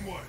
Onward!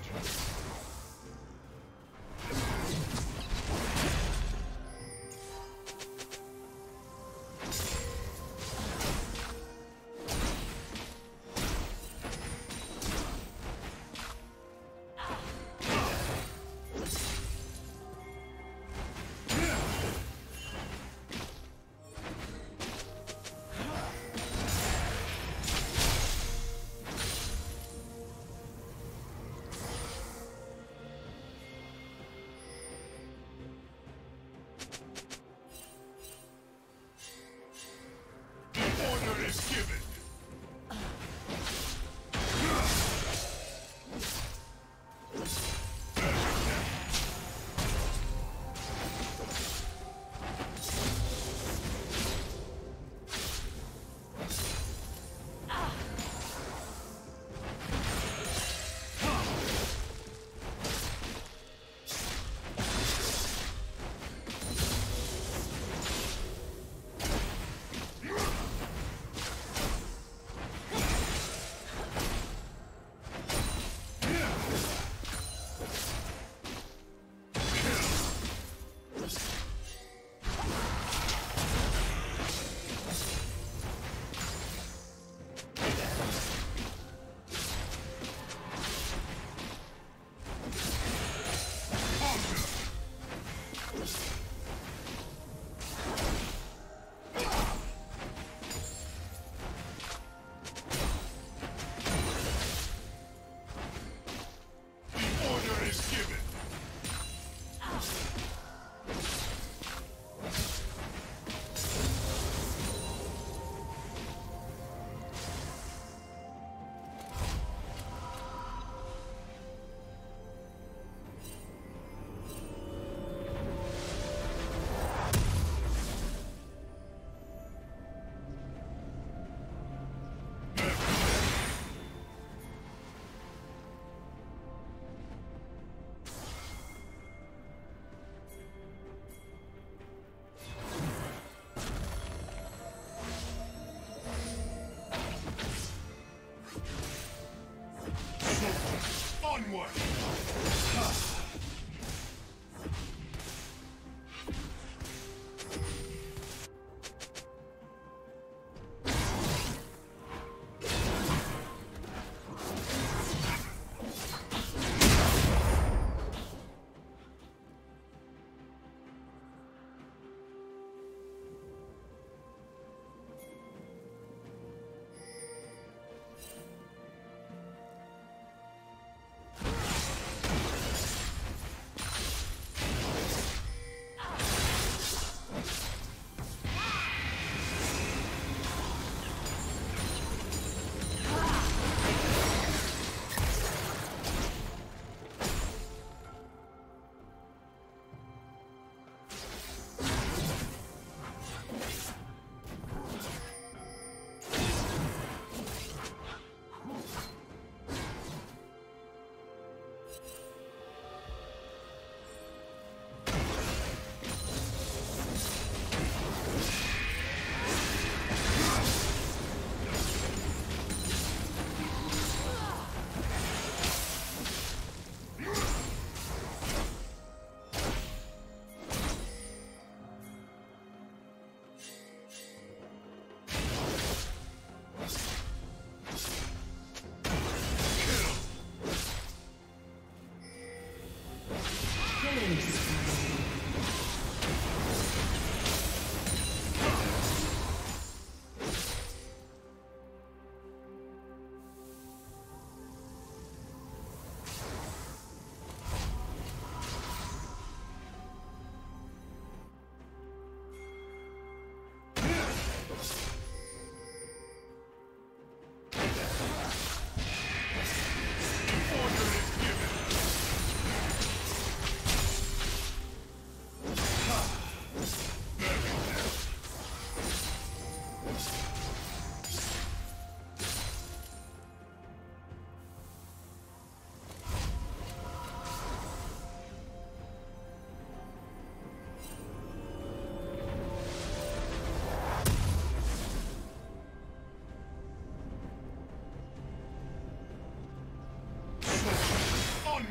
Onward!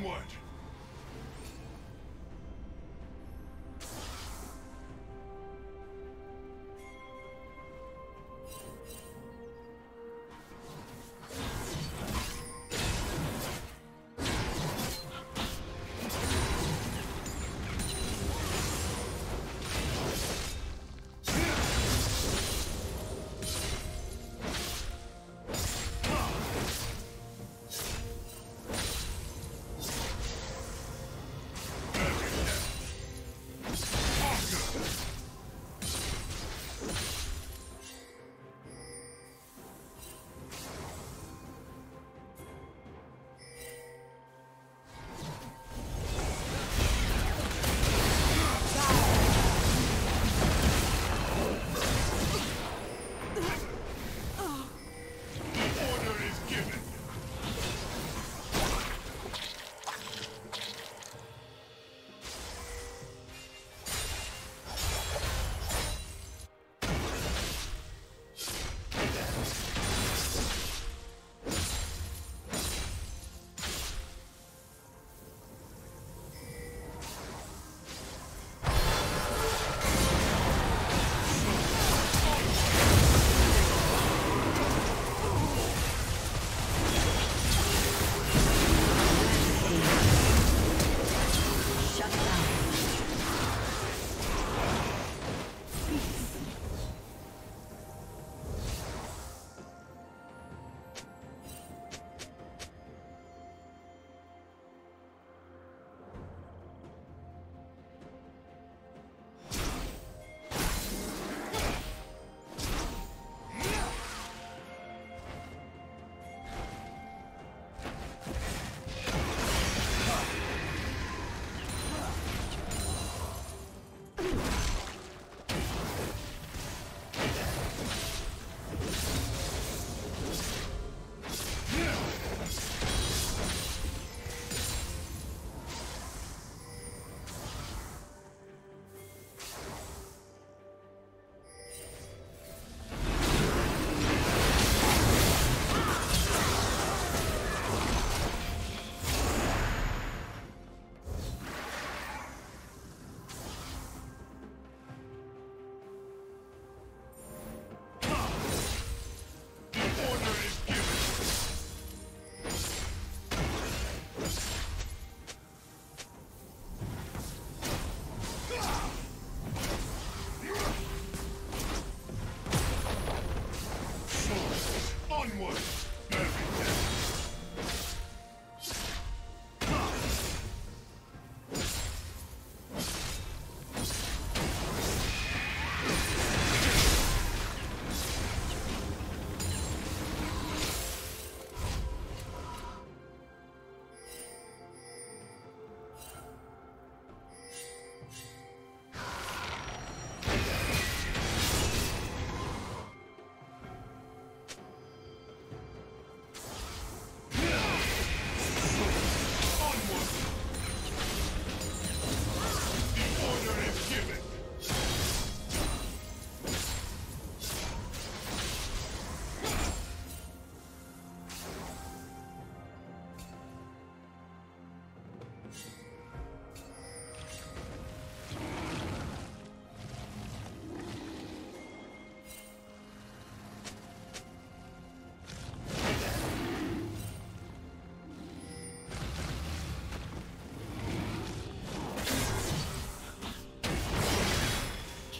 Onward!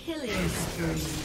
Killing spree.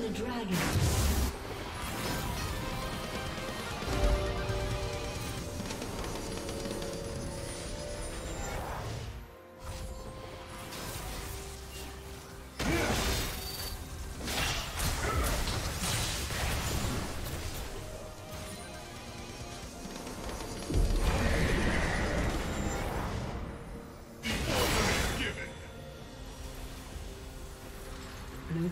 The dragon. Blue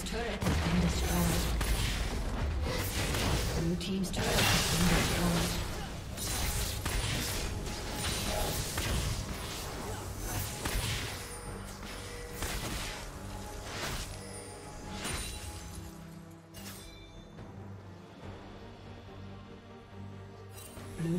team's turret has been destroyed. Blue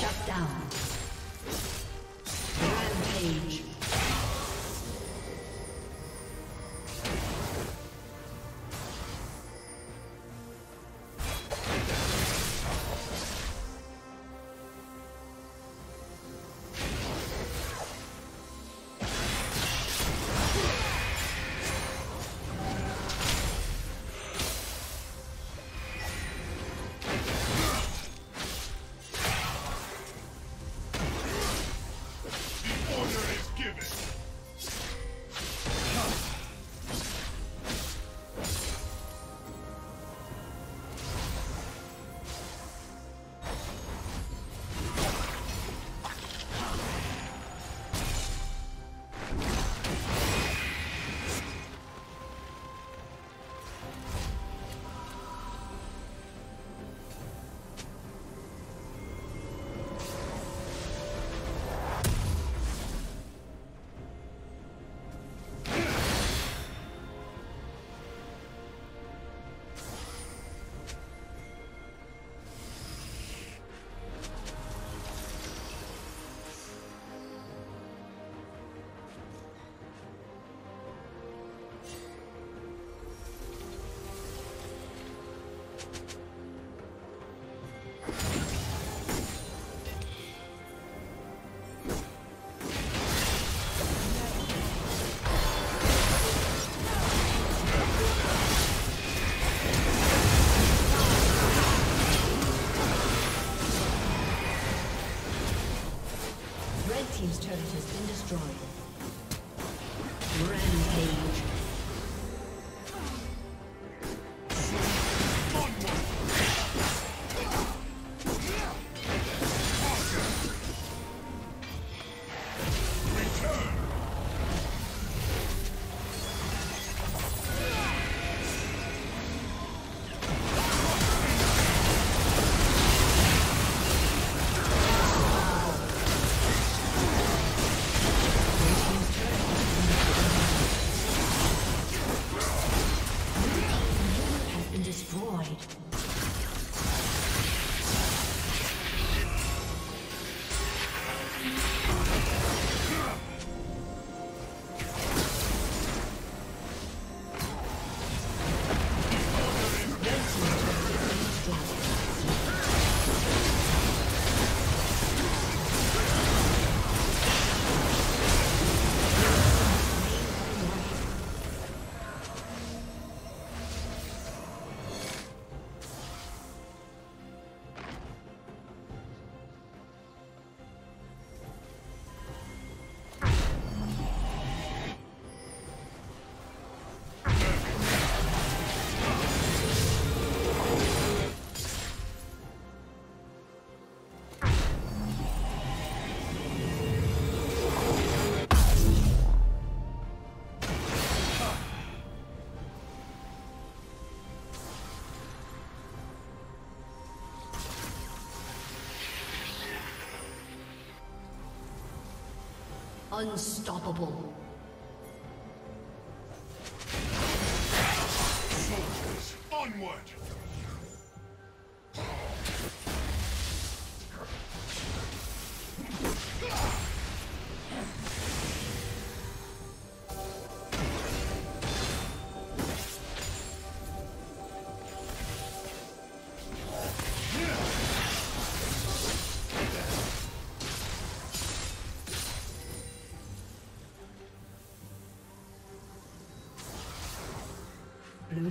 Shut down. Team's turret has been destroyed. Rampage. Return. Unstoppable. Soldiers, onward! Blue